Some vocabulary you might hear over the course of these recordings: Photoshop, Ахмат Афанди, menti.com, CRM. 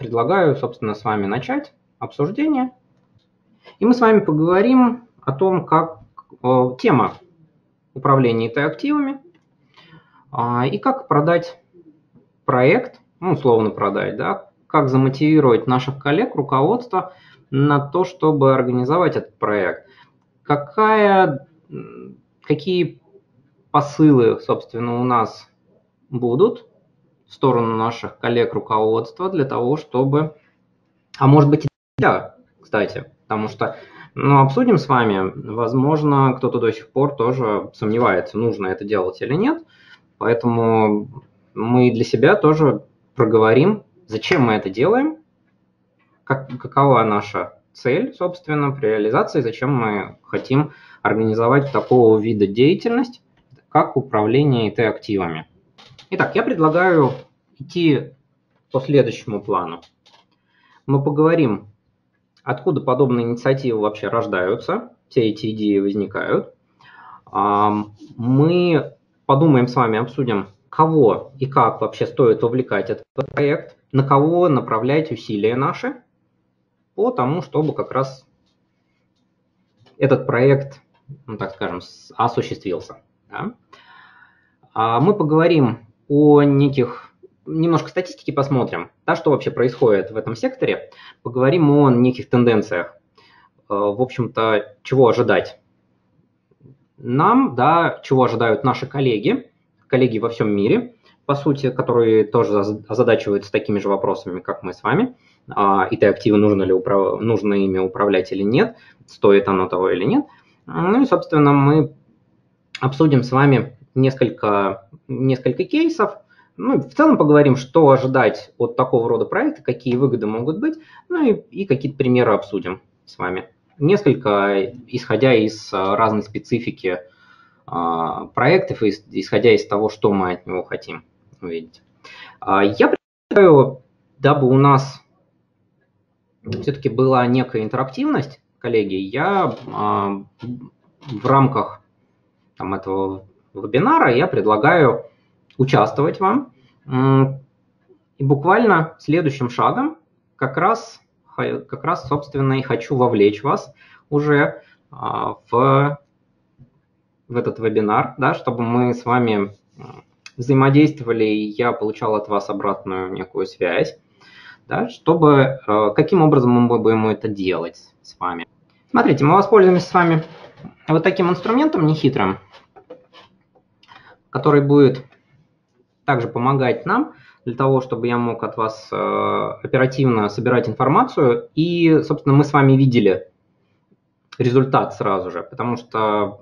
предлагаю, собственно, с вами начать обсуждение. И мы с вами поговорим о том, как тема управления IT-активами и как продать проект, ну, условно продать, да, как замотивировать наших коллег, руководство на то, чтобы организовать этот проект. Какие посылы, собственно, у нас будут в сторону наших коллег руководства для того, чтобы, а может быть и для, кстати, потому что, ну, обсудим с вами, возможно, кто-то до сих пор тоже сомневается, нужно это делать или нет, поэтому мы для себя тоже проговорим, зачем мы это делаем, какова наша цель, собственно, при реализации, зачем мы хотим организовать такого вида деятельность, как управление IT-активами. Итак, я предлагаю идти по следующему плану. Мы поговорим, откуда подобные инициативы вообще рождаются, все эти идеи возникают. Мы подумаем с вами, обсудим, кого и как вообще стоит вовлекать этот проект, на кого направлять усилия наши, по тому, чтобы как раз этот проект, ну, так скажем, осуществился. Да? Мы поговорим о неких, немножко статистики посмотрим, да, что вообще происходит в этом секторе, поговорим о неких тенденциях, в общем-то, чего ожидать нам, да, чего ожидают наши коллеги во всем мире, по сути, которые тоже озадачиваются такими же вопросами, как мы с вами. IT-активы, нужно ими управлять или нет, стоит оно того или нет. Ну и, собственно, мы обсудим с вами несколько кейсов. Ну, в целом поговорим, что ожидать от такого рода проекта, какие выгоды могут быть, ну и какие-то примеры обсудим с вами. Несколько, исходя из разной специфики проектов, исходя из того, что мы от него хотим увидеть. Я предлагаю, дабы у нас все-таки была некая интерактивность, коллеги, я в рамках этого вебинара я предлагаю участвовать вам. И буквально следующим шагом как раз, собственно, и хочу вовлечь вас уже в этот вебинар, да, чтобы мы с вами взаимодействовали, и я получал от вас обратную некую связь, да, чтобы каким образом мы будем это делать с вами. Смотрите, мы воспользуемся с вами вот таким инструментом нехитрым, который будет также помогать нам для того, чтобы я мог от вас оперативно собирать информацию. И, собственно, мы с вами видели результат сразу же, потому что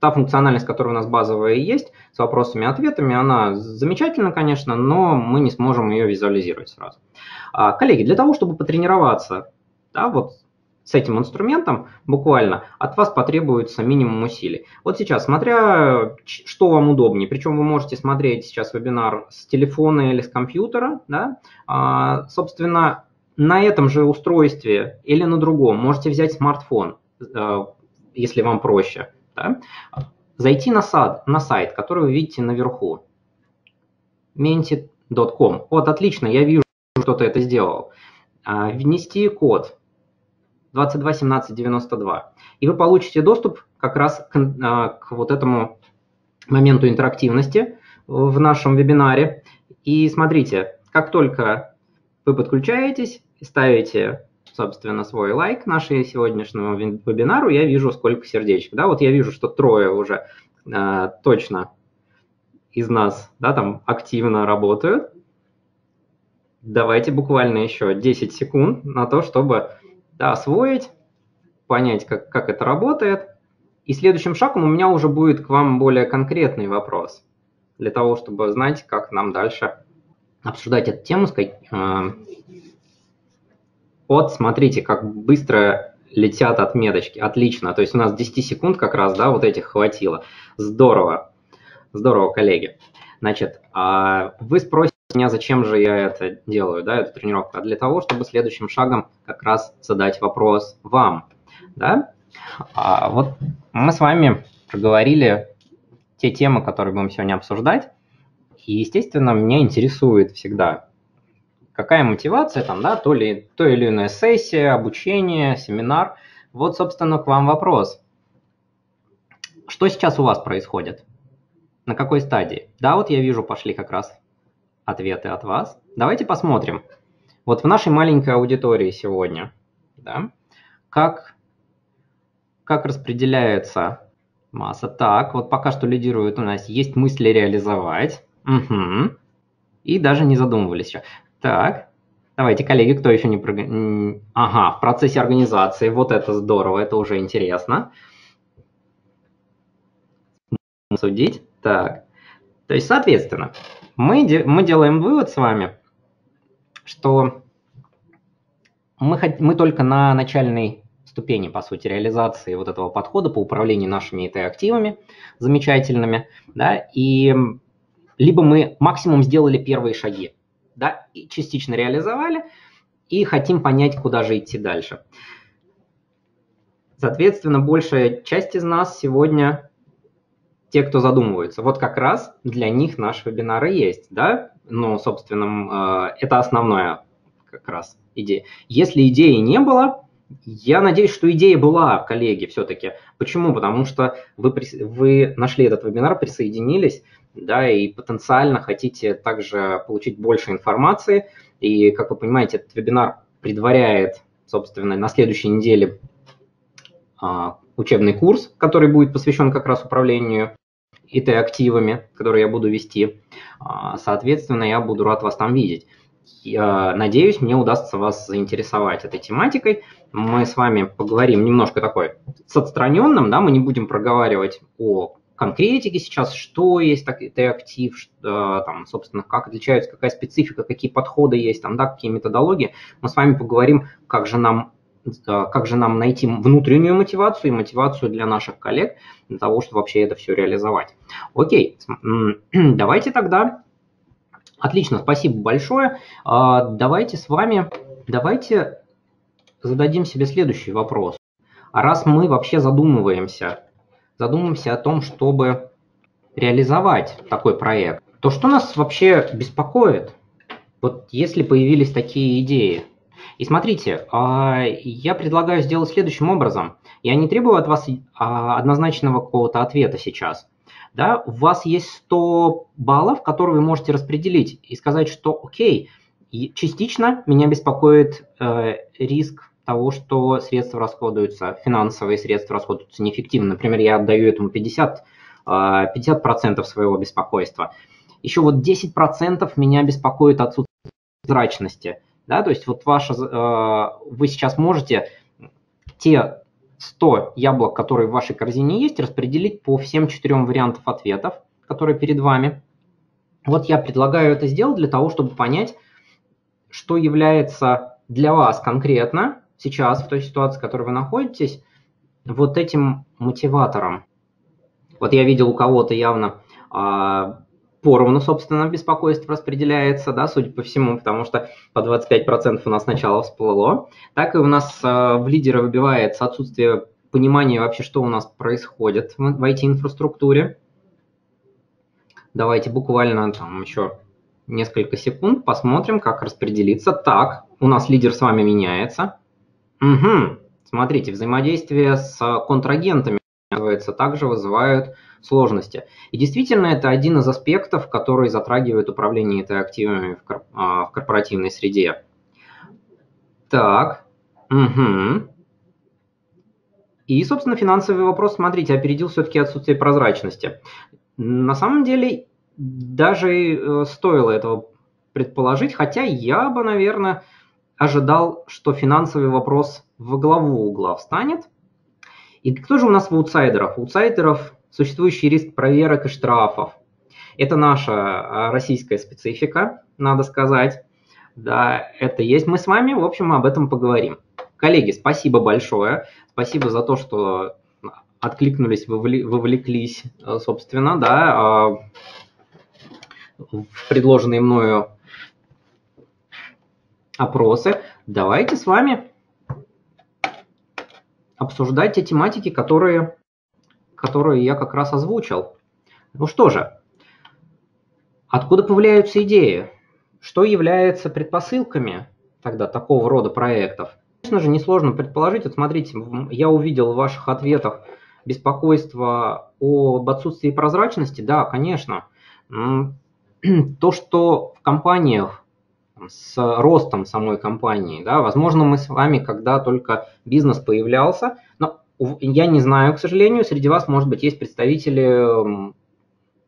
та функциональность, которая у нас базовая есть, с вопросами и ответами, она замечательна, конечно, но мы не сможем ее визуализировать сразу. Коллеги, для того, чтобы потренироваться, да, вот с этим инструментом, буквально от вас потребуется минимум усилий. Вот сейчас, смотря что вам удобнее, причем вы можете смотреть сейчас вебинар с телефона или с компьютера, да, собственно, на этом же устройстве или на другом можете взять смартфон, если вам проще. Да? Зайти на сайт, который вы видите наверху, menti.com. Вот, отлично, я вижу, что кто-то это сделал. Внести код 221792, и вы получите доступ как раз к вот этому моменту интерактивности в нашем вебинаре. И смотрите, как только вы подключаетесь и ставите, собственно, свой лайк нашей сегодняшнему вебинару, я вижу, сколько сердечек. Да? Вот я вижу, что трое уже точно из нас, да, там активно работают. Давайте буквально еще 10 секунд на то, чтобы, да, освоить, понять, как это работает. И следующим шагом у меня уже будет к вам более конкретный вопрос, для того, чтобы знать, как нам дальше обсуждать эту тему, Вот, смотрите, как быстро летят отметочки. Отлично. То есть у нас 10 секунд как раз, да, вот этих хватило. Здорово. Здорово, коллеги. Значит, вы спросите меня, зачем же я это делаю, да, эту тренировку? А для того, чтобы следующим шагом как раз задать вопрос вам. Да? Вот мы с вами проговорили те темы, которые будем сегодня обсуждать. И, естественно, меня интересует всегда, Какая мотивация там, да, то или иная сессия, обучение, семинар. Вот, собственно, к вам вопрос. Что сейчас у вас происходит? На какой стадии? Да, вот я вижу, пошли как раз ответы от вас. Давайте посмотрим. Вот в нашей маленькой аудитории сегодня, да, как распределяется масса. Так, вот пока что лидирует у нас «есть мысли реализовать». Угу. И даже не задумывались еще. Так, давайте, коллеги, кто еще не... Ага, в процессе организации. Вот это здорово, это уже интересно. Судить. Так, то есть, соответственно, мы делаем вывод с вами, что мы только на начальной ступени, по сути, реализации вот этого подхода по управлению нашими IT-активами замечательными, да, и либо мы максимум сделали первые шаги, да, и частично реализовали, и хотим понять, куда же идти дальше. Соответственно, большая часть из нас сегодня те, кто задумываются. Вот как раз для них наш вебинар и есть, да, ну, собственно, это основная как раз идея. Если идеи не было, я надеюсь, что идея была, коллеги, все-таки. Почему? Потому что вы нашли этот вебинар, присоединились, да, и потенциально хотите также получить больше информации. И, как вы понимаете, этот вебинар предваряет, собственно, на следующей неделе учебный курс, который будет посвящен как раз управлению IT-активами, который я буду вести. Соответственно, я буду рад вас там видеть. Я надеюсь, мне удастся вас заинтересовать этой тематикой. Мы с вами поговорим немножко такой с отстраненным, да, мы не будем проговаривать о конкретике сейчас, что есть IT-актив, там, собственно, как отличаются, какая специфика, какие подходы есть, там, да, какие методологии. Мы с вами поговорим, как же нам найти внутреннюю мотивацию и мотивацию для наших коллег для того, чтобы вообще это все реализовать. Окей, давайте тогда... Отлично, спасибо большое. Давайте зададим себе следующий вопрос. А раз мы вообще задумываемся о том, чтобы реализовать такой проект, то что нас вообще беспокоит, вот если появились такие идеи? И смотрите, я предлагаю сделать следующим образом. Я не требую от вас однозначного какого-то ответа сейчас. Да, у вас есть 100 баллов, которые вы можете распределить и сказать, что окей, частично меня беспокоит риск того, что средства расходуются, финансовые средства расходуются неэффективно. Например, я отдаю этому 50% своего беспокойства. Еще вот 10% меня беспокоит отсутствие прозрачности. Да, то есть вот вы сейчас можете те 100 яблок, которые в вашей корзине есть, распределить по всем 4 вариантам ответов, которые перед вами. Вот я предлагаю это сделать для того, чтобы понять, что является для вас конкретно сейчас, в той ситуации, в которой вы находитесь, вот этим мотиватором. Вот я видел у кого-то явно поровну, собственно, беспокойство распределяется, да, судя по всему, потому что по 25% у нас сначала всплыло. Так и у нас в лидеры выбивается отсутствие понимания вообще, что у нас происходит в IT-инфраструктуре. Давайте буквально там еще несколько секунд посмотрим, как распределиться. Так, у нас лидер с вами меняется. Угу. Смотрите, взаимодействие с контрагентами также вызывают сложности. И действительно, это один из аспектов, который затрагивает управление IT-активами в корпоративной среде. Так. Угу. И, собственно, финансовый вопрос, смотрите, опередил все-таки отсутствие прозрачности. На самом деле, даже стоило этого предположить, хотя я бы, наверное, ожидал, что финансовый вопрос во главу угла встанет. И кто же у нас в аутсайдерах? У аутсайдеров существующий риск проверок и штрафов. Это наша российская специфика, надо сказать. Да, это есть. Мы с вами, в общем, об этом поговорим. Коллеги, спасибо большое. Спасибо за то, что откликнулись, вовлеклись, собственно, да, в предложенные мною опросы. Давайте с вами обсуждать те тематики, которые я как раз озвучил. Ну что же, откуда появляются идеи? Что является предпосылками тогда такого рода проектов? Конечно же, несложно предположить. Вот смотрите, я увидел в ваших ответах беспокойство об отсутствии прозрачности. Да, конечно. То, что в компаниях, с ростом самой компании, да, возможно, мы с вами, когда только бизнес появлялся, но я не знаю, к сожалению, среди вас, может быть, есть представители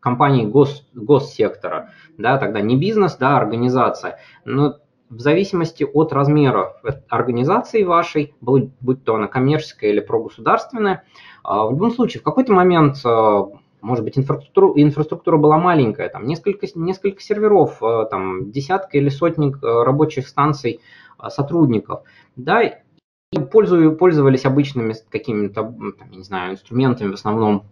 компаний госсектора, да, тогда не бизнес, да, организация, но в зависимости от размера организации вашей, будь то она коммерческая или прогосударственная, в любом случае, в какой-то момент, может быть, инфраструктура была маленькая, там несколько серверов, там десятка или сотник рабочих станций сотрудников, да, и пользовались обычными какими-то, не знаю, инструментами, в основном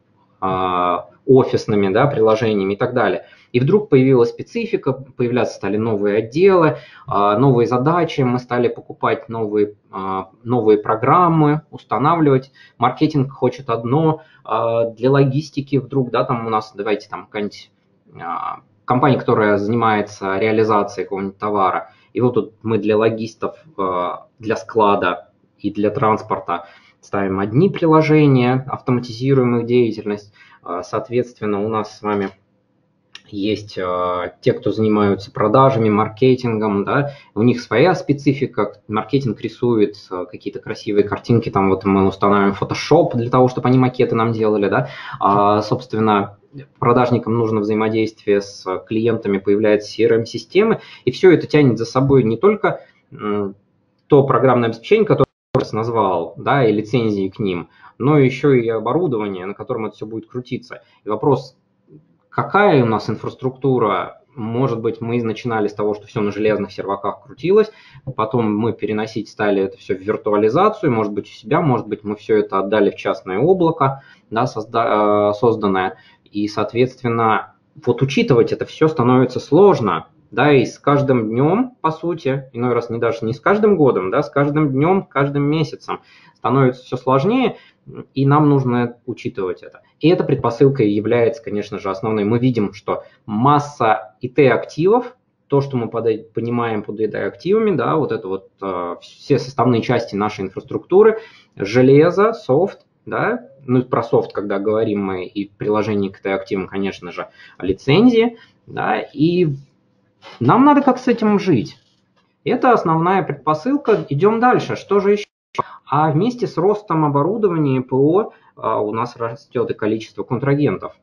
офисными, да, приложениями и так далее. И вдруг появилась специфика, появляться стали новые отделы, новые задачи, мы стали покупать новые программы, устанавливать. Маркетинг хочет одно, для логистики вдруг, да, там у нас, давайте там какая-нибудь компания, которая занимается реализацией какого-нибудь товара, и вот тут мы для логистов, для склада и для транспорта ставим одни приложения, автоматизируем их деятельность. Соответственно, у нас с вами есть те, кто занимаются продажами, маркетингом, да, у них своя специфика, маркетинг рисует какие-то красивые картинки, там вот мы устанавливаем Photoshop для того, чтобы они макеты нам делали, да, собственно, продажникам нужно взаимодействие с клиентами, появляются CRM-системы, и все это тянет за собой не только то программное обеспечение, которое назвал, да, и лицензии к ним, но еще и оборудование, на котором это все будет крутиться. И вопрос, какая у нас инфраструктура, может быть, мы начинали с того, что все на железных серваках крутилось, потом мы переносить стали это все в виртуализацию, может быть, у себя, может быть, мы все это отдали в частное облако, да, созданное, и, соответственно, вот учитывать это все становится сложно. Да, и с каждым днем, по сути, иной раз не даже не с каждым годом, да, с каждым днем, каждым месяцем становится все сложнее, и нам нужно учитывать это. И эта предпосылка является, конечно же, основной. Мы видим, что масса IT-активов, то, что мы понимаем под IT-активами, да, вот это вот все составные части нашей инфраструктуры, железо, софт, да, ну, про софт, когда говорим мы, и приложение к IT-активам, конечно же, лицензии, да, и нам надо как с этим жить. Это основная предпосылка. Идем дальше. Что же еще? А вместе с ростом оборудования и ПО у нас растет и количество контрагентов.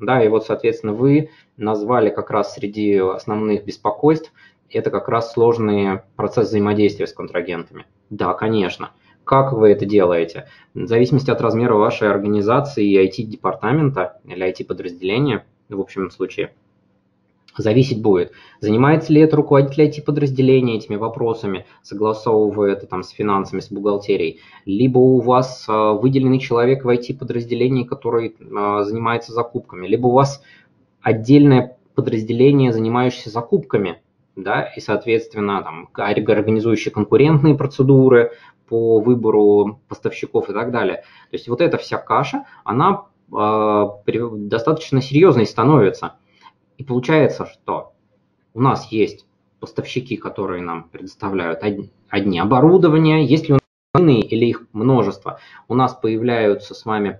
Да, и вот, соответственно, вы назвали как раз среди основных беспокойств, это как раз сложный процесс взаимодействия с контрагентами. Да, конечно. Как вы это делаете? В зависимости от размера вашей организации и IT-департамента или IT-подразделения, в общем случае, зависеть будет. Занимается ли это руководитель IT-подразделения этими вопросами, согласовывая это там с финансами, с бухгалтерией, либо у вас выделенный человек в IT-подразделении, который занимается закупками, либо у вас отдельное подразделение, занимающееся закупками, да, и, соответственно, там, организующие конкурентные процедуры по выбору поставщиков и так далее. То есть вот эта вся каша, она достаточно серьезной становится. И получается, что у нас есть поставщики, которые нам предоставляют одни оборудования, если у нас иные или их множество, у нас появляются с вами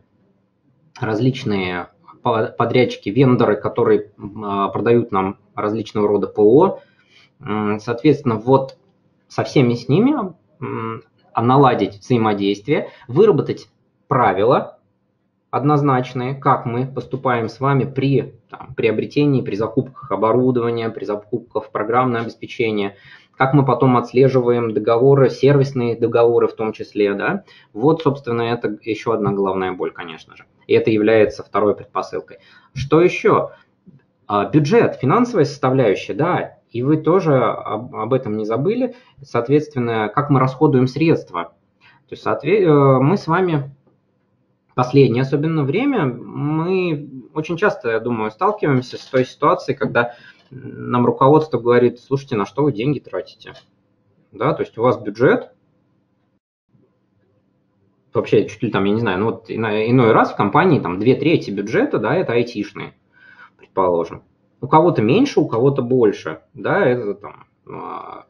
различные подрядчики, вендоры, которые продают нам различного рода ПО. Соответственно, вот со всеми с ними наладить взаимодействие, выработать правила однозначные, как мы поступаем с вами при приобретении, при закупках оборудования, при закупках программного обеспечения, как мы потом отслеживаем договоры, сервисные договоры в том числе, да. Вот, собственно, это еще одна главная боль, конечно же. И это является второй предпосылкой. Что еще? Бюджет, финансовая составляющая, да, и вы тоже об этом не забыли. Соответственно, как мы расходуем средства. То есть, мы с вами... Последнее, особенно время, мы очень часто, я думаю, сталкиваемся с той ситуацией, когда нам руководство говорит, слушайте, на что вы деньги тратите. Да, то есть у вас бюджет, вообще чуть ли там, я не знаю, ну вот иной раз в компании там 2/3 бюджета, да, это IT-шные, предположим. У кого-то меньше, у кого-то больше. Да, это там в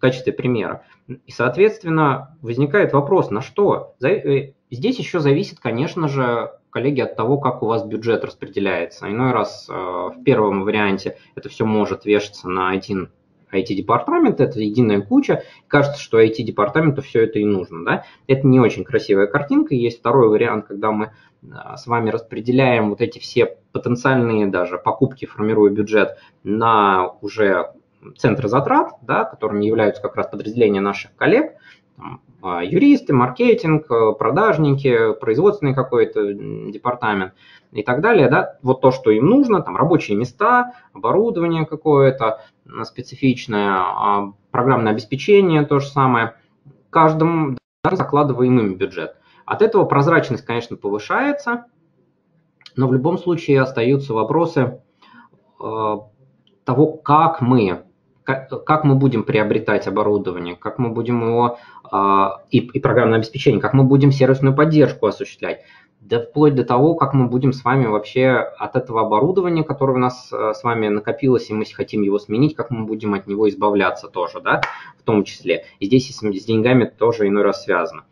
качестве примера. И, соответственно, возникает вопрос, на что? Здесь еще зависит, конечно же, коллеги, от того, как у вас бюджет распределяется. Иной раз в первом варианте это все может вешаться на один IT-департамент, это единая куча. Кажется, что IT-департаменту все это и нужно. Да? Это не очень красивая картинка. Есть второй вариант, когда мы с вами распределяем вот эти все потенциальные даже покупки, формируя бюджет на уже центры затрат, да, которыми являются как раз подразделения наших коллег, там, юристы, маркетинг, продажники, производственный какой-то департамент и так далее, да, вот то, что им нужно, там рабочие места, оборудование какое-то специфичное, программное обеспечение, то же самое, каждому закладываем им бюджет. От этого прозрачность, конечно, повышается, но в любом случае остаются вопросы того, как мы будем приобретать оборудование, как мы будем его и программное обеспечение, как мы будем сервисную поддержку осуществлять, да вплоть до того, как мы будем с вами вообще от этого оборудования, которое у нас с вами накопилось, и мы хотим его сменить, как мы будем от него избавляться тоже, да, в том числе. И здесь с деньгами тоже иной раз связано.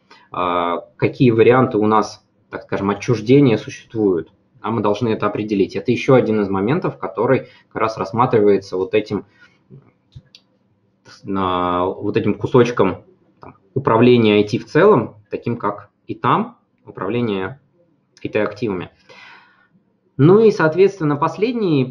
Какие варианты у нас, так скажем, отчуждения существуют, а мы должны это определить. Это еще один из моментов, который как раз рассматривается вот этим кусочком там, управления IT в целом, таким как и там управление IT-активами. Ну и, соответственно, последней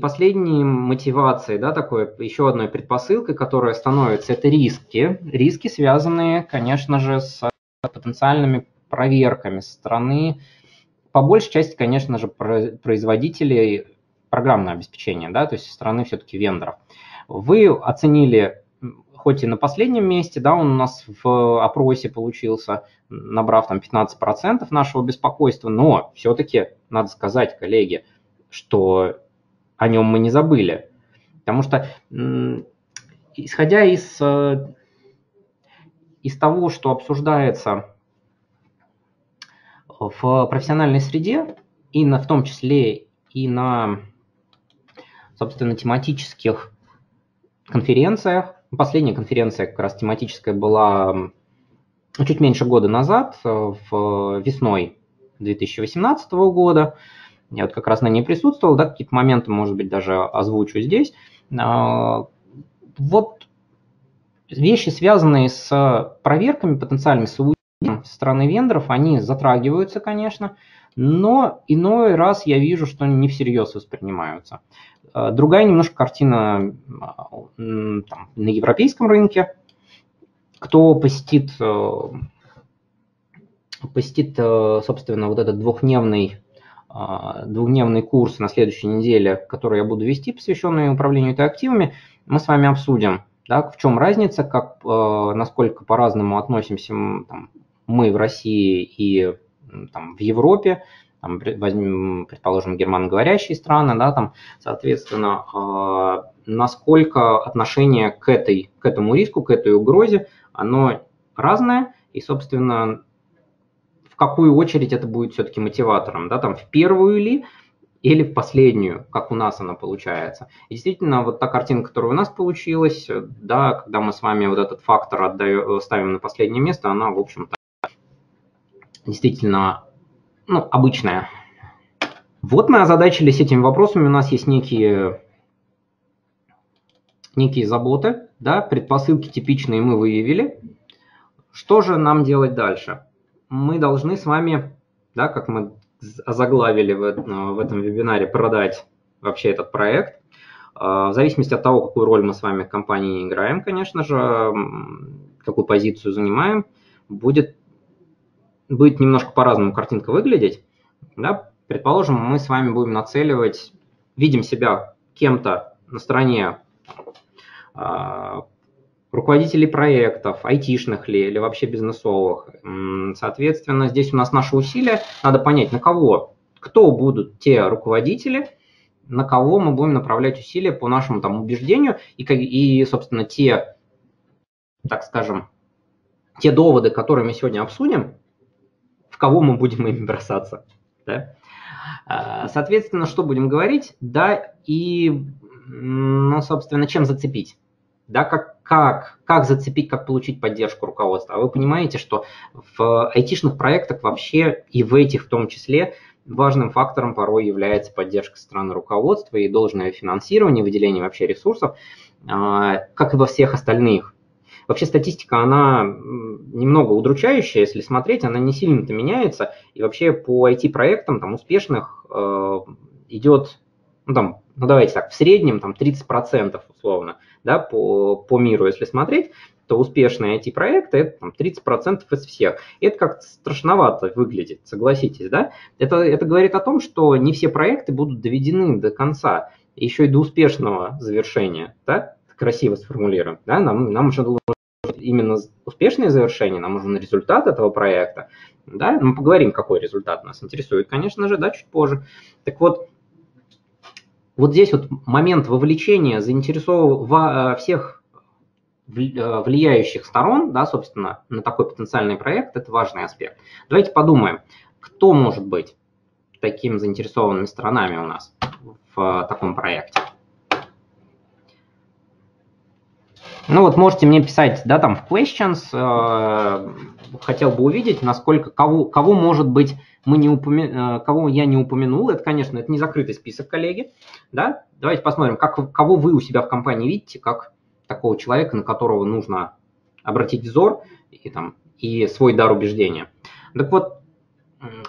мотивацией, да, такой, еще одной предпосылкой, которая становится, это риски. Риски, связанные, конечно же, с потенциальными проверками со стороны, по большей части, конечно же, производителей программного обеспечения, да, то есть со стороны все-таки вендоров. Вы оценили, хоть и на последнем месте, да, он у нас в опросе получился, набрав там 15% нашего беспокойства, но все-таки надо сказать, коллеги, что о нем мы не забыли. Потому что, исходя из того, что обсуждается в профессиональной среде, и в том числе и на, собственно, тематических конференциях. Последняя конференция как раз тематическая была чуть меньше года назад, весной 2018 года. Я вот как раз на ней присутствовал, да, какие-то моменты, может быть, даже озвучу здесь. Вот вещи, связанные с проверками, потенциальными соучастниками со стороны вендоров, они затрагиваются, конечно, но иной раз я вижу, что не всерьез воспринимаются. Другая немножко картина там, на европейском рынке. Кто посетит собственно, вот этот двухдневный курс на следующей неделе, который я буду вести, посвященный управлению IT-активами, мы с вами обсудим, да, в чем разница, как, насколько по-разному относимся там, мы в России и там, в Европе, там, возьмем, предположим, германоговорящие страны, да, там, соответственно, насколько отношение к этому риску, к этой угрозе, оно разное, и, собственно, в какую очередь это будет все-таки мотиватором, да, там, в первую или в последнюю, как у нас она получается. И действительно, вот та картина, которая у нас получилась, да, когда мы с вами вот этот фактор ставим на последнее место, она, в общем-то, действительно, ну, обычная. Вот мы озадачились этими вопросами. У нас есть некие заботы, да, предпосылки типичные мы выявили. Что же нам делать дальше? Мы должны с вами, да, как мы озаглавили в этом вебинаре, продать вообще этот проект. В зависимости от того, какую роль мы с вами в компании играем, конечно же, какую позицию занимаем, будет немножко по-разному картинка выглядеть. Да? Предположим, мы с вами будем нацеливать, видим себя кем-то на стороне руководителей проектов, айтишных ли или вообще бизнесовых. Соответственно, здесь у нас наши усилия. Надо понять, на кого, кто будут те руководители, на кого мы будем направлять усилия по нашему там, убеждению и, собственно, те, так скажем, те доводы, которые мы сегодня обсудим, в кого мы будем ими бросаться. Да? Соответственно, что будем говорить, да, и, ну, собственно, чем зацепить, да, как зацепить, как получить поддержку руководства. А вы понимаете, что в айтишных проектах вообще, и в этих в том числе, важным фактором порой является поддержка со стороны руководства и должное финансирование, выделение вообще ресурсов, как и во всех остальных. Вообще статистика, она немного удручающая, если смотреть, она не сильно-то меняется. И вообще по IT-проектам там, успешных идет, ну, там, ну давайте так, в среднем там, 30% условно, да, по миру, если смотреть, то успешные IT-проекты – это там, 30% из всех. И это как-то страшновато выглядит, согласитесь, да? Это говорит о том, что не все проекты будут доведены до конца, еще и до успешного завершения, да? Красиво сформулируем, да? Нам уже нужно именно успешное завершение, нам нужен результат этого проекта, да? Мы поговорим, какой результат нас интересует, конечно же, да, чуть позже. Так вот, вот здесь вот момент вовлечения всех влияющих сторон, да, собственно, на такой потенциальный проект, это важный аспект. Давайте подумаем, кто может быть такими заинтересованными сторонами у нас в таком проекте. Ну вот можете мне писать, да, там в questions, хотел бы увидеть, насколько, кого может быть, кого я не упомянул. Это, конечно, это не закрытый список, коллеги, да. Давайте посмотрим, кого вы у себя в компании видите, как такого человека, на которого нужно обратить взор и свой дар убеждения. Так вот,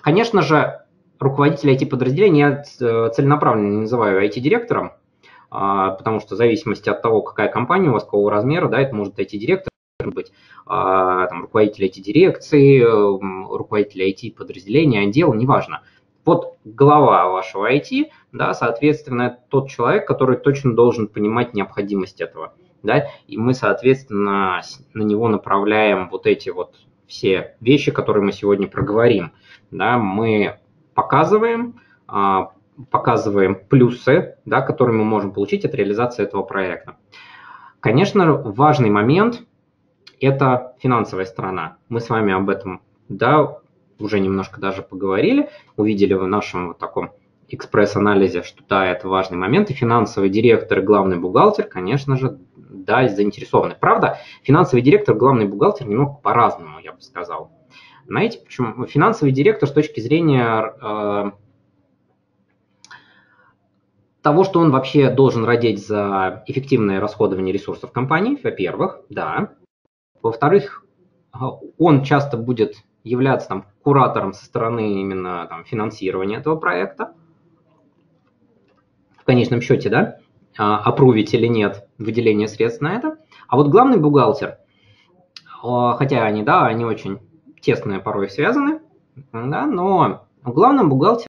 конечно же, руководитель IT-подразделения я целенаправленно не называю IT-директором, потому что в зависимости от того, какая компания у вас, какого размера, да, это может IT-директор быть, там, руководитель IT-дирекции, руководитель IT-подразделения, отдела, неважно. Вот глава вашего IT, да, соответственно, это тот человек, который точно должен понимать необходимость этого. Да, и мы, соответственно, на него направляем вот эти вот все вещи, которые мы сегодня проговорим. Да, мы показываем плюсы, да, которые мы можем получить от реализации этого проекта. Конечно, важный момент – это финансовая сторона. Мы с вами об этом, да, уже немножко даже поговорили, увидели в нашем вот таком экспресс-анализе, что да, это важный момент, и финансовый директор, и главный бухгалтер, конечно же, да, заинтересованы. Правда, финансовый директор, главный бухгалтер немного по-разному, я бы сказал. Знаете, почему? Финансовый директор с точки зрения того, что он вообще должен радеть за эффективное расходование ресурсов компании, во-первых, да. Во-вторых, он часто будет являться там куратором со стороны именно там, финансирования этого проекта. В конечном счете, да, опровить или нет выделение средств на это. А вот главный бухгалтер, хотя они, да, они очень тесно порой связаны, да, но главный бухгалтер